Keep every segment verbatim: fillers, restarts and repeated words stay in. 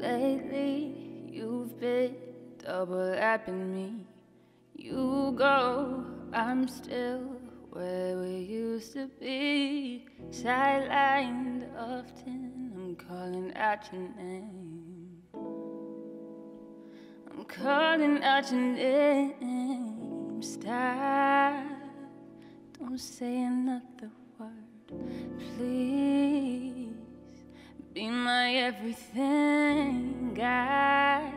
Lately, you've been double-lapping me. You go, I'm still where we used to be. Sidelined often, I'm calling out your name. I'm calling out your name. Stop, don't say another word, please. Be my everything, I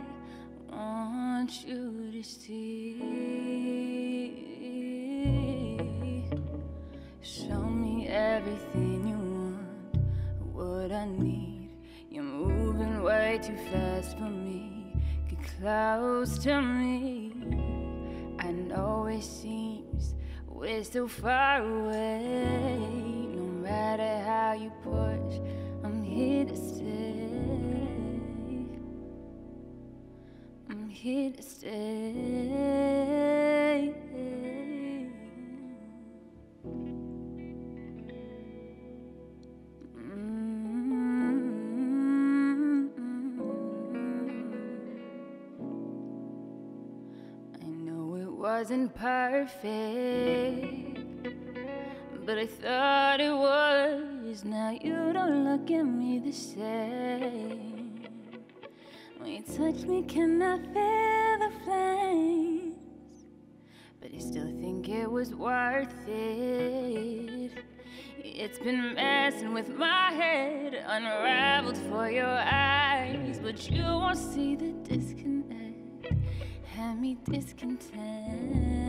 want you to see. Show me everything you want, what I need. You're moving way too fast for me. Get close to me. I know it seems we're so far away. No matter how you push, I'm here to stay. I'm here to stay. Mm-hmm. I know it wasn't perfect, but I thought it was. Now you don't look at me the same. When you touch me, can I feel the flames? But I still think it was worth it. It's been messing with my head, unraveled for your eyes, but you won't see the disconnect. Had me discontent.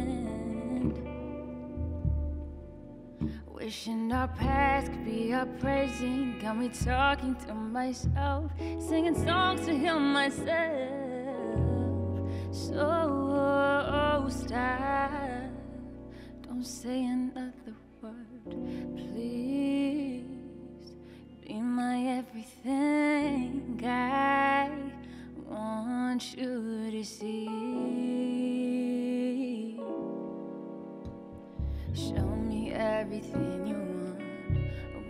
Wishing our past could be our present. Got me talking to myself, singing songs to heal myself. So oh, stop, don't say another word, please. Be my everything, I want you to see. Show me everything you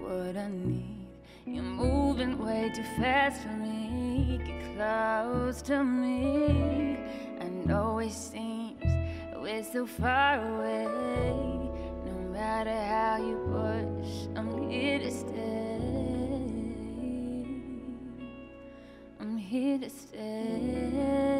want, what I need. You're moving way too fast for me. Get close to me. I know it seems we're so far away. No matter how you push, I'm here to stay. I'm here to stay.